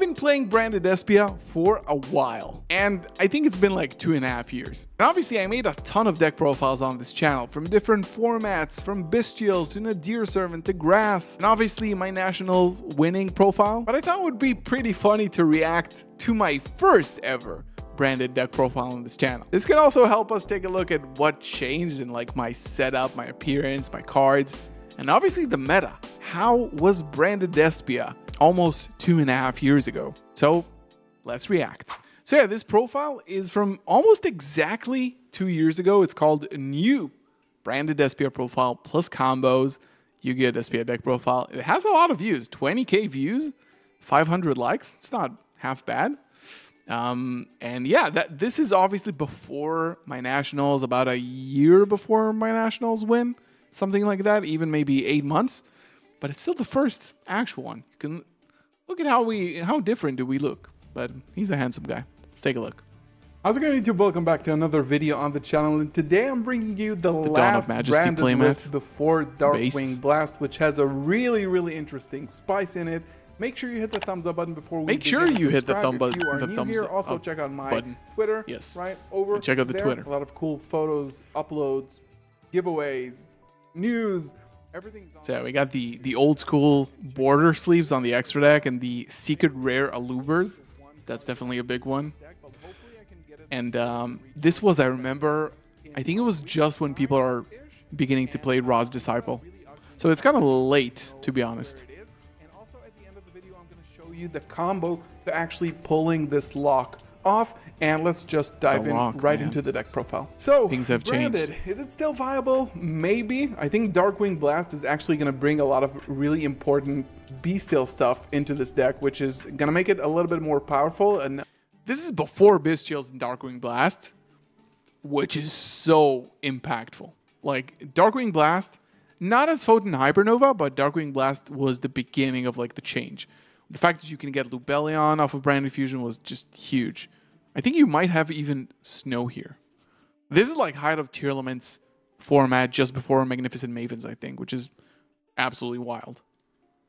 been playing Branded Despia for a while, and I think it's been like 2.5 years. And obviously I made a ton of deck profiles on this channel, from different formats, from Bestials to Nadir Servant to Grass, and obviously my Nationals winning profile. But I thought it would be pretty funny to react to my first ever branded deck profile on this channel. This can also help us take a look at what changed in like my setup, my appearance, my cards, and obviously the meta. How was Branded Despia almost 2.5 years ago? So let's react. So yeah, this profile is from almost exactly 2 years ago. It's called New Branded Despia Profile Plus Combos Yu-Gi-Oh! Despia Deck Profile. It has a lot of views, 20k views, 500 likes. It's not half bad. And yeah, this is obviously before my Nationals, about a year before my Nationals win, something like that, even maybe 8 months. But it's still the first actual one. You can look at how different do we look. But he's a handsome guy. Let's take a look. How's it going, YouTube? Welcome back to another video on the channel, and today I'm bringing you the last branded list before Darkwing Blast, which has a really interesting spice in it. Make sure you hit the thumbs up button before we begin. Make sure you hit the thumb button. If you are new here, also check out my Twitter. Yes. Right over there. Check out the Twitter. A lot of cool photos, uploads, giveaways, news. Everything's on. So yeah, we got the old school border sleeves on the extra deck and the secret rare Alubers. That's definitely a big one. And this was, I remember, I think it was just when people are beginning to play Ra's Disciple. So it's kind of late, to be honest. You the combo to actually pulling this lock off, and let's just dive right into the deck profile. So things have changed. Is it still viable? Maybe. I think Darkwing Blast is actually going to bring a lot of really important Beastial stuff into this deck, which is going to make it a little bit more powerful. And this is before Bestials and Darkwing Blast, which is so impactful. Like Darkwing Blast, not as Photon Hypernova, but Darkwing Blast was the beginning of like the change. The fact that you can get Lubelion off of Branded Fusion was just huge. I think you might have even Snow here. This is like height of Tearlaments format just before Magnificent Mavens, I think, which is absolutely wild.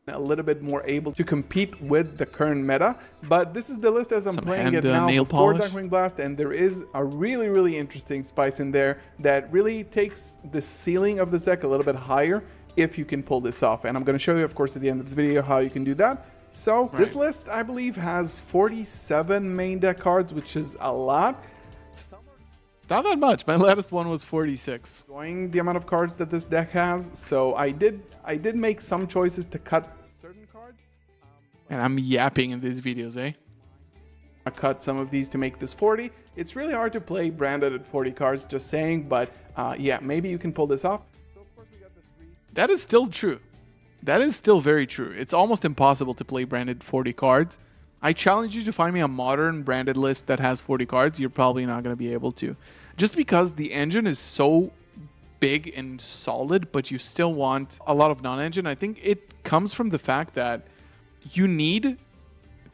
A little bit more able to compete with the current meta, but this is the list as I'm playing it now before Darkwing Blast, and there is a really interesting spice in there that really takes the ceiling of this deck a little bit higher if you can pull this off. And I'm going to show you, of course, at the end of the video how you can do that. So this list, I believe, has 47 main deck cards, which is a lot. It's not that much. My latest one was 46. Enjoying the amount of cards that this deck has, so I did make some choices to cut certain cards. And I'm yapping in these videos, eh? I cut some of these to make this 40. It's really hard to play branded at 40 cards, just saying, but yeah, maybe you can pull this off. So of course we got the three. That is still true. That is still very true. It's almost impossible to play branded 40 cards. I challenge you to find me a modern branded list that has 40 cards. You're probably not going to be able to. Just because the engine is so big and solid, but you still want a lot of non-engine. I think it comes from the fact that you need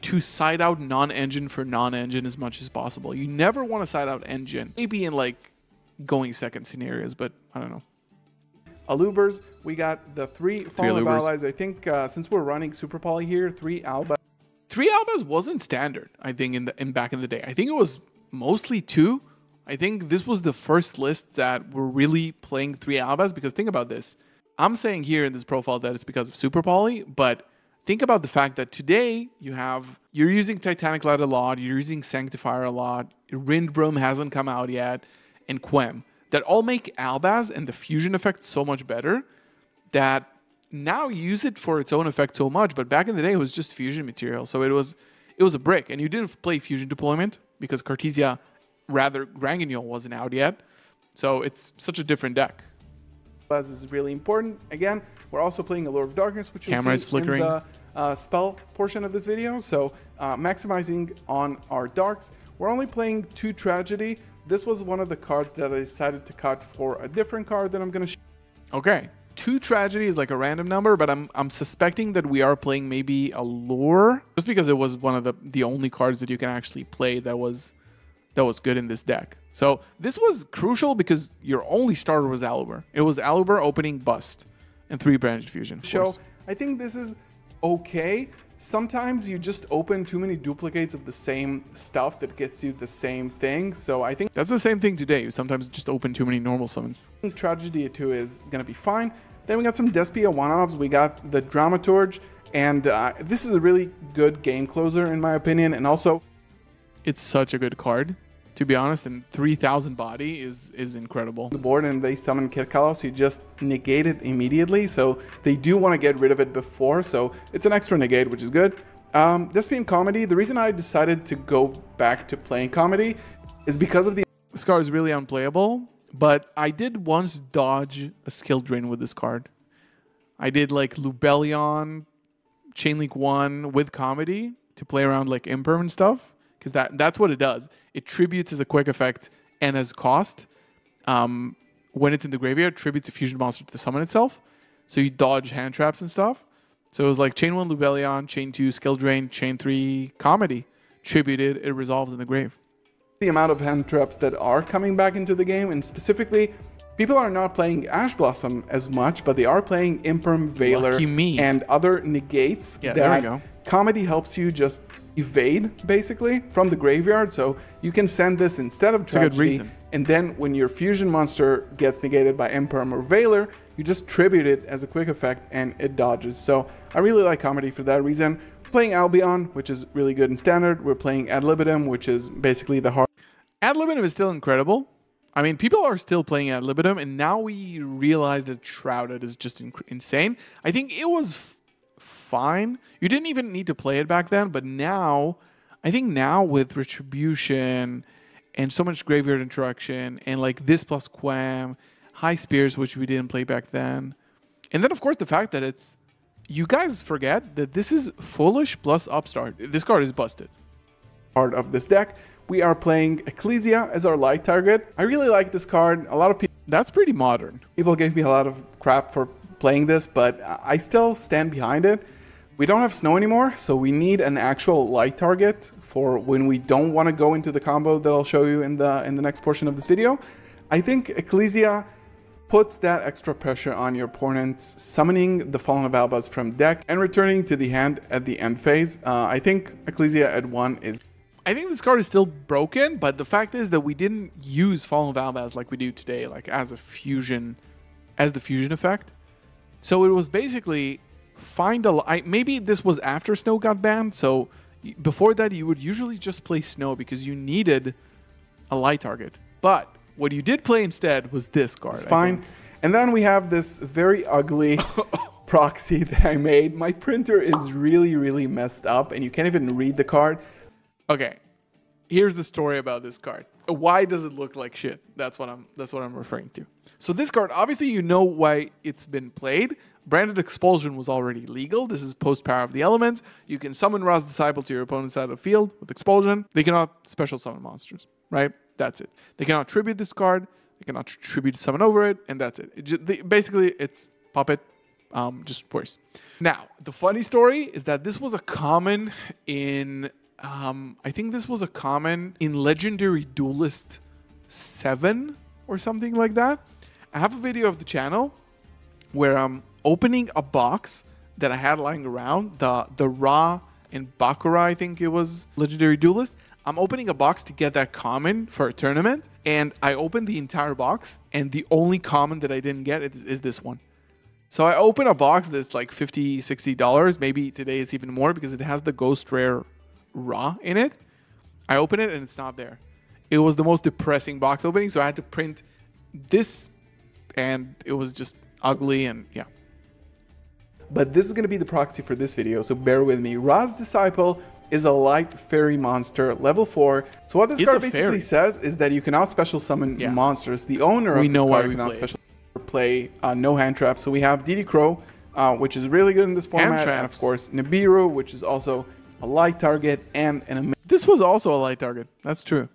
to side out non-engine for non-engine as much as possible. You never want to side out engine. Maybe in like going second scenarios, but I don't know. Alubers, we got the three Fallen Valvas. I think since we're running Super Poly here, three Albaz. Three Albaz wasn't standard, I think, back in the day. I think it was mostly two. I think this was the first list that we're really playing three Albaz, because think about this. I'm saying here in this profile that it's because of Super Poly, but think about the fact that today you're using Titanicar a lot, you're using Sanctifier a lot, Rindbrumm hasn't come out yet, and Quem. That all make Albaz and the fusion effect so much better that now use it for its own effect so much. But back in the day, it was just fusion material. So it was a brick. And you didn't play fusion deployment because Cartesia, rather Granguignol, wasn't out yet. So it's such a different deck. Albaz is really important. Again, we're also playing Allure of Darkness, which you'll see in the spell portion of this video. So maximizing on our darks. We're only playing two Tragedy. This was one of the cards that I decided to cut for a different card that I'm going to show. Okay. Two Tragedy is like a random number, but I'm suspecting that we are playing maybe Allure, just because it was one of the only cards that you can actually play that was good in this deck. So this was crucial because your only starter was Alubur. It was Alubur opening Bust and three Branded Fusion. I think this is okay. Sometimes you just open too many duplicates of the same stuff that gets you the same thing. So I think that's the same thing today. You sometimes just open too many normal summons. Tragedy 2 is going to be fine. Then we got some Despia one-offs. We got the Dramaturge. And this is a really good game closer in my opinion. And also, it's such a good card, to be honest. And 3,000 body is incredible. The board and they summon Kid Kalos, you just negate it immediately. So they do want to get rid of it before. So it's an extra negate, which is good. Despia in Comedy, the reason I decided to go back to playing Comedy is because of the... This card is really unplayable, but I did once dodge a skill drain with this card. I did like Lubelion, Chainlink 1 with Comedy to play around like Imperm and stuff. Because that's what it does. It tributes as a quick effect and as cost. When it's in the graveyard, tributes a fusion monster to the summon itself. So you dodge hand traps and stuff. So it was like Chain 1 Lubelion, Chain 2 Skill Drain, Chain 3 Comedy. Tributed, it resolves in the grave. The amount of hand traps that are coming back into the game, and specifically, people are not playing Ash Blossom as much, but they are playing Imperm, Veiler, and other negates. Yeah, there we go. Comedy helps you just evade basically from the graveyard, so you can send this instead of Tragedy. It's a good reason. And then when your fusion monster gets negated by Imperm or Veiler, you just tribute it as a quick effect and it dodges. So I really like Comedy for that reason. We're playing Albion, which is really good in standard. We're playing Ad Libitum, which is basically the hard. Ad Libitum is still incredible. I mean, people are still playing Ad Libitum, and now we realize that Shrouded is just insane. I think it was fine. You didn't even need to play it back then, but now, I think now with Retribution and so much graveyard interaction and like this plus Quam, High Spears, which we didn't play back then. And then of course the fact that it's, you guys forget that this is Foolish plus Upstart. This card is busted. Part of this deck, we are playing Ecclesia as our light target. I really like this card. A lot of people, that's pretty modern. People gave me a lot of crap for playing this, but I still stand behind it. We don't have Snow anymore, so we need an actual light target for when we don't want to go into the combo that I'll show you in the next portion of this video. I think Ecclesia puts that extra pressure on your opponent, summoning the Fallen Valvas from deck and returning to the hand at the end phase. I think Ecclesia at 1 is... I think this card is still broken, but the fact is that we didn't use Fallen Valvas like we do today, like as a fusion, as the fusion effect. So it was basically find a... maybe this was after Snow got banned. So before that, you would usually just play Snow because you needed a light target. But what you did play instead was this card. It's fine. And then we have this very ugly proxy that I made. My printer is really, really messed up and you can't even read the card. Okay. Here's the story about this card. Why does it look like shit? That's what I'm referring to. So this card, obviously you know why it's been played. Branded Expulsion was already legal. This is post Power of the Elements. You can summon Ra's Disciple to your opponent's side of the field with Expulsion. They cannot special summon monsters, right? That's it. They cannot tribute this card. They cannot tribute summon over it, and that's it. Basically, it's puppet, just worse. Now, the funny story is that this was a common in... I think this was a common in Legendary Duelist 7 or something like that. I have a video of the channel where I'm opening a box that I had lying around, the Ra and Bakura, I think it was, Legendary Duelist. I'm opening a box to get that common for a tournament, and I opened the entire box, and the only common that I didn't get is this one. So I open a box that's like $50, $60, maybe today it's even more because it has the Ghost Rare Raw in it. I open it and it's not there. It was the most depressing box opening, so I had to print this and it was just ugly and yeah. But this is going to be the proxy for this video, so bear with me. Ra's Disciple is a light fairy monster, level 4. So what this card basically says is that you cannot special summon monsters. The owner of this card cannot special play no hand traps. So we have D.D. Crow, which is really good in this format, and of course Nibiru, which is also a light target and an amazing... This was also a light target. That's true.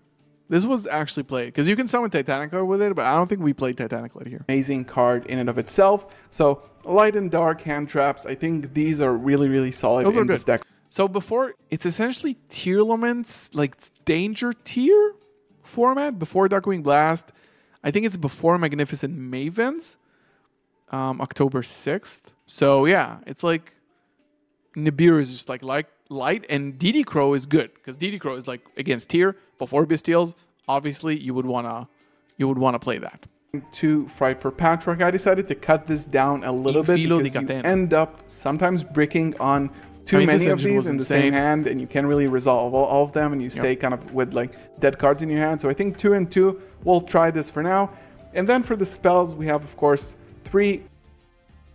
This was actually played because you can summon Titanicar with it, but I don't think we played Titanicar here. Amazing card in and of itself. So light and dark hand traps. I think these are really, really solid in this deck. So before, it's essentially Tearlaments, like danger tier format before Darkwing Blast. I think it's before Magnificent Mavens, October 6th. So yeah, it's like Nibiru is just like light, and D.D. Crow is good because D.D. Crow is like against tier before Bestials. Obviously, you would wanna play that. To Fright for Patchwork, I decided to cut this down a little bit because you end up sometimes bricking on too many of these in the same hand, and you can't really resolve all of them, and you stay kind of with like dead cards in your hand. So I think 2 and 2, we'll try this for now. And then for the spells, we have, of course, 3.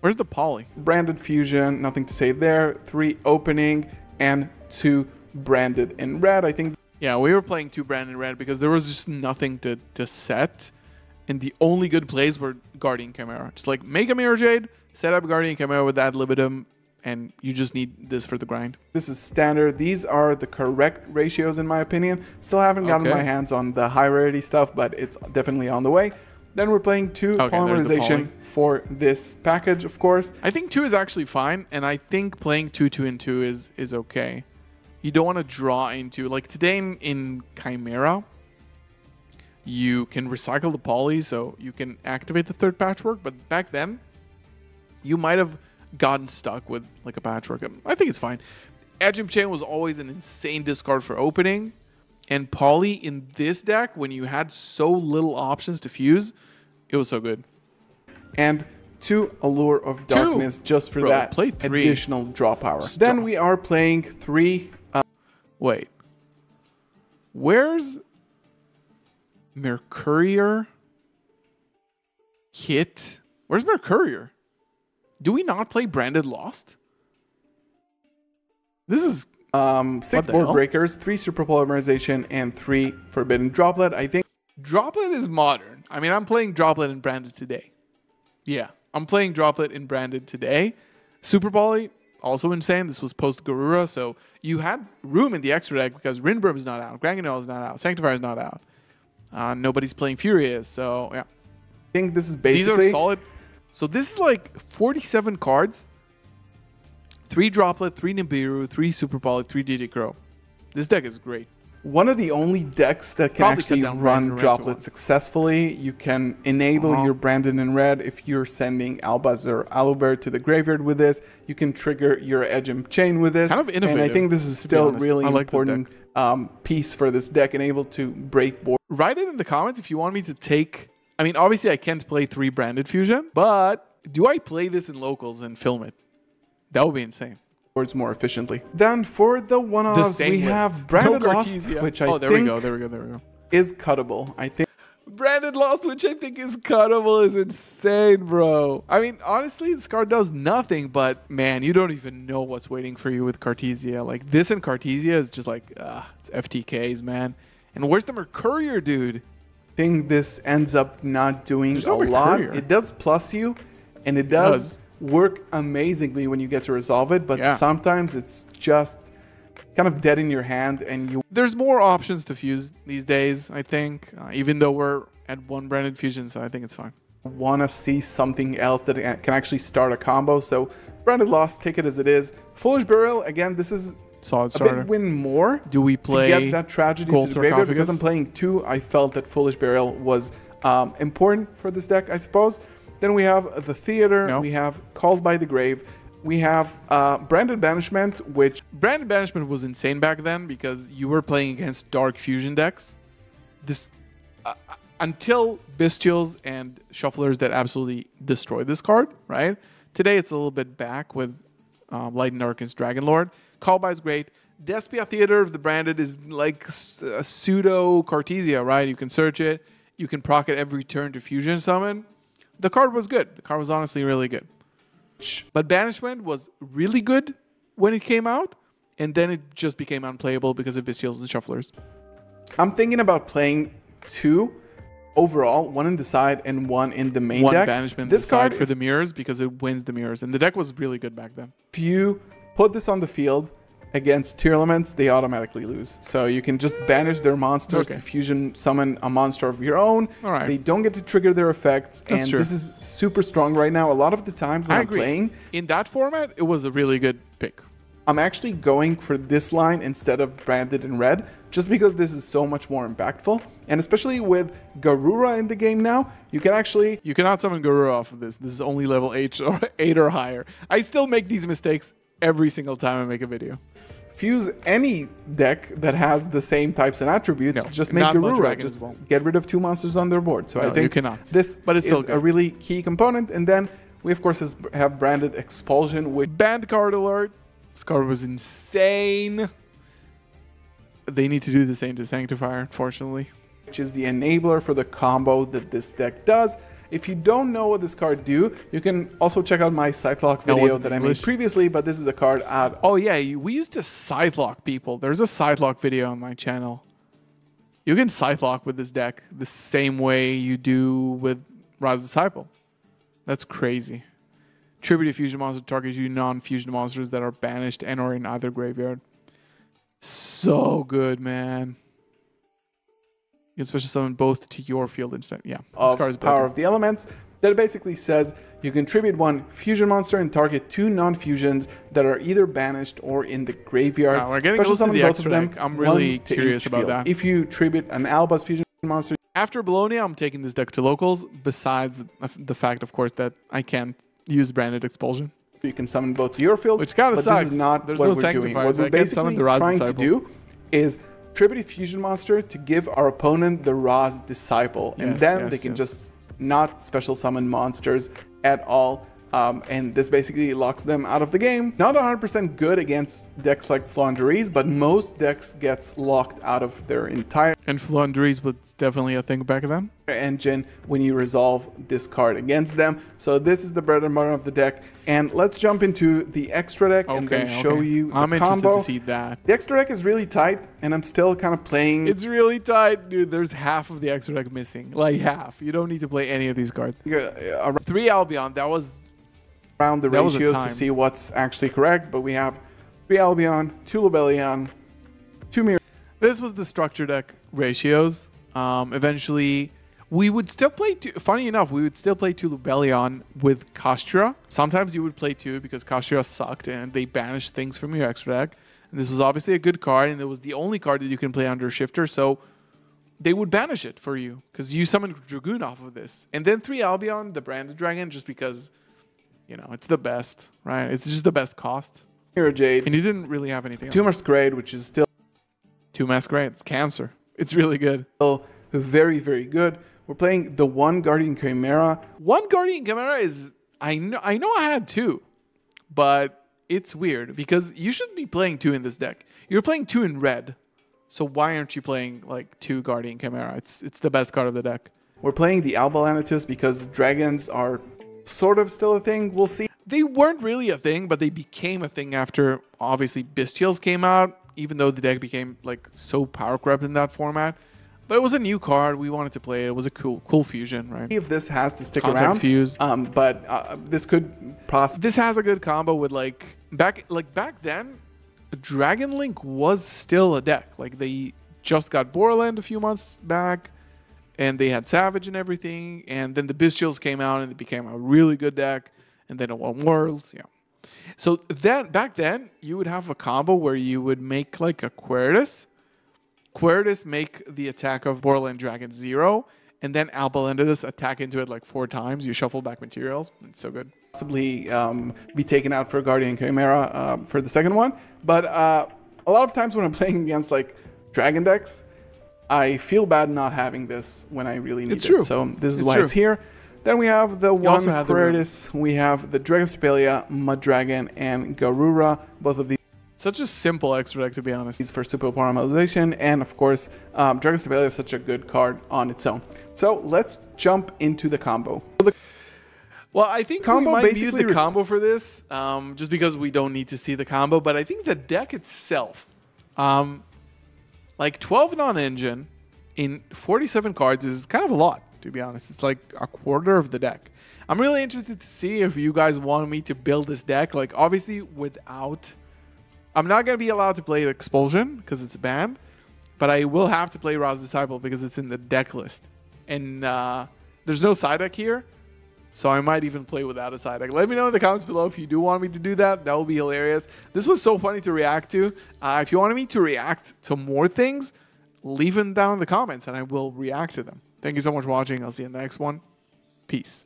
Where's the poly? Branded Fusion, nothing to say there. 3 Opening and 2 Branded in Red, I think. Yeah, we were playing 2 Branded in Red because there was just nothing to set. And the only good plays were Guardian Chimera. Just like make a Mirror Jade, set up Guardian Chimera with Ad Libitum, and you just need this for the grind. This is standard. These are the correct ratios in my opinion. Still haven't gotten my hands on the high rarity stuff, but it's definitely on the way. Then we're playing 2 Polymerization for this package, of course. I think 2 is actually fine, and I think playing 2, 2, and 2 is okay. You don't want to draw into, like today in Chimera, you can recycle the poly, so you can activate the 3rd Patchwork, but back then, you might have gotten stuck with like a Patchwork. I think it's fine. Ajim Chain was always an insane discard for Opening, and poly in this deck, when you had so little options to fuse, it was so good. And 2 Allure of Darkness just for that additional draw power. Then we are playing 3. Wait, where's Mercourier Kit? Where's Mercourier? Do we not play Branded Lost? This is 6 Board Breakers, 3 Super Polymerization, and 3 Forbidden Droplet. I think Droplet is modern. I mean, I'm playing Droplet and Branded today. Yeah, I'm playing Droplet and Branded today. Super Poly, also insane. This was post Garura, so you had room in the extra deck because Rindbrumm is not out, Granguignol is not out, Sanctifier is not out. Nobody's playing Furious, so yeah. I think this is basically... These are solid. So this is like 47 cards. 3 Droplet, 3 Nibiru, 3 Super Poly, 3 D.D. Crow. This deck is great. One of the only decks that can actually run Droplet successfully. You can enable your Branded in Red if you're sending Albaz or Alubert to the graveyard with this. You can trigger your Ajim Chain with this. Kind of innovative. And I think this is still really important piece for this deck, and able to break board. Write it in the comments if you want me to take... I mean, obviously I can't play 3 Branded Fusion, but do I play this in locals and film it? That would be insane. Words more efficiently. Then for the one-offs, we have Branded Lost, which I think... Oh, there we go. Is cuttable, I think. Branded Lost, which I think is cuttable, is insane, bro. I mean, honestly, this card does nothing, but man, you don't even know what's waiting for you with Cartesia. Like, this and Cartesia is just like, it's FTKs, man. And where's the Mercourier, dude? I think this ends up not doing a lot. It does plus you, and it does work amazingly when you get to resolve it, but sometimes it's just kind of dead in your hand, and you... There's more options to fuse these days, I think, even though we're at 1 Branded Fusion, so I think it's fine. Want to see something else that can actually start a combo, so Branded Lost, take it as it is. Foolish Burial, again, this is... Solid starter. A bit win more. Do we play to get that Tragedy to the graveyard? Because I'm playing 2, I felt that Foolish Burial was important for this deck, I suppose. Then we have the Theater. We have Called by the Grave. We have Branded Banishment, which Branded Banishment was insane back then because you were playing against Dark Fusion decks. This until Bestials and Shufflers that absolutely destroy this card, right? Today it's a little bit back with Light and Darkness Dragonlord. Call by is great. Despia Theater of the Branded is like a pseudo Cartesia, right? You can search it. You can proc it every turn to Fusion Summon. The card was good. The card was honestly really good. But Banishment was really good when it came out, and then it just became unplayable because of Bestials and Shufflers. I'm thinking about playing 2 overall, 1 in the side and 1 in the main deck. 1 Banishment this card for the mirrors because it wins the mirrors, and the deck was really good back then. If you put this on the field against Tearlaments, they automatically lose. So you can just banish their monsters to Fusion Summon a monster of your own. All right. They don't get to trigger their effects. That's true. This is super strong right now. A lot of the time when I'm playing... In that format, it was a really good pick. I'm actually going for this line instead of Branded in Red, just because this is so much more impactful. And especially with Garura in the game now, you can actually... You cannot summon Garura off of this. This is only level 8 or higher. I still make these mistakes every single time I make a video. Fuse any deck that has the same types and attributes. No, just make Garura. Just get rid of two monsters on their board. So no, I think this is a really key component. And then we, of course, have Branded Expulsion with banned card alert. This card was insane. They need to do the same to Sanctifier, unfortunately, which is the enabler for the combo that this deck does. If you don't know what this card do, you can also check out my Scythelock video that I made previously, but this is a card out. Oh yeah, we used to Scythelock people. There's a Scythelock video on my channel. You can Scythelock with this deck the same way you do with Ra's Disciple. That's crazy. Tribute to fusion monster targets you non-fusion monsters that are banished and or in either graveyard. So good, man. You can special summon both to your field instead. Yeah, this card is Power of the Elements. That basically says you can tribute one fusion monster and target two non-fusions that are either banished or in the graveyard. Wow, we're getting special summon both of them. I'm really curious about that. If you tribute an Albaz fusion monster. After Bologna, I'm taking this deck to locals, besides the fact, of course, that I can't use Branded Expulsion. You can summon both to your field, which kind of sucks. This is not what we're doing. What we're basically trying to do is tribute fusion monster to give our opponent the Ra's Disciple, and then they can just not special summon monsters at all, and this basically locks them out of the game. Not 100% good against decks like Flandrees, but most decks gets locked out of their entire... And Flandrees was definitely a thing back then. ...engine when you resolve this card against them. So this is the bread and butter of the deck, and let's jump into the extra deck and then show you the combo. I'm interested to see that. The extra deck is really tight, and I'm still kind of playing... It's really tight, dude. There's half of the extra deck missing. Like half. You don't need to play any of these cards. Three Albion, that was... Around the ratios to see what's actually correct, but we have 3 Albion, 2 Lubelion, 2 Mirror. This was the structure deck ratios. Eventually, we would still play two. Funny enough, we would still play 2 Lubelion with Kastura. Sometimes you would play 2 because Kastura sucked and they banished things from your extra deck. And this was obviously a good card, and it was the only card that you can play under Shifter, so they would banish it for you because you summoned Dragoon off of this. And then 3 Albion, the Branded Dragon, just because... You know, it's the best, right? It's just the best cost. Mirror Jade. And you didn't really have anything else. 2 Masquerade, which is still... 2 Masquerade, it's cancer. It's really good. Still very, very good. We're playing the 1 Guardian Chimera. 1 Guardian Chimera is... I know I had 2, but it's weird because you shouldn't be playing 2 in this deck. You're playing 2 in red, so why aren't you playing, like, 2 Guardian Chimera? It's the best card of the deck. We're playing the Albalanitus because dragons are... sort of still a thing. We'll see. They weren't really a thing, but they became a thing after, obviously, Bestials came out, even though the deck became, like, so power corrupt in that format. But it was a new card. We wanted to play it. It was a cool fusion, right? If this has to stick around. Fuse. This could possibly... This has a good combo with, like... Back then, Dragon Link was still a deck. Like, they just got Borland a few months back. And they had Savage and everything. And then the Bestials came out and it became a really good deck. And then it won Worlds. Yeah. So then, back then, you would have a combo where you would make like a Queritus. Queritus make the attack of Borland Dragon 0. And then Albalanitus attack into it like 4 times. You shuffle back materials. It's so good. Possibly be taken out for Guardian Chimera for the second one. But a lot of times when I'm playing against like Dragon decks, I feel bad not having this when I really need it. So this is why it's here. Then we have the 1 Queritus. We have the Dragonstapelia, Mud Dragon, and Garura. Both of these. Such a simple extra deck, to be honest. These for super parameterization. And of course, Dragonstapelia is such a good card on its own. So let's jump into the combo. Well, I think combo we might use the combo for this, just because we don't need to see the combo. But I think the deck itself... Like 12 non-engine in 47 cards is kind of a lot, to be honest. It's like a quarter of the deck. I'm really interested to see if you guys want me to build this deck. Like, obviously, without... I'm not going to be allowed to play Expulsion because it's banned. But I will have to play Ra's Disciple because it's in the deck list. And there's no side deck here. So I might even play without a side deck. Let me know in the comments below if you do want me to do that. That would be hilarious. This was so funny to react to. If you wanted me to react to more things, leave them down in the comments and I will react to them. Thank you so much for watching. I'll see you in the next one. Peace.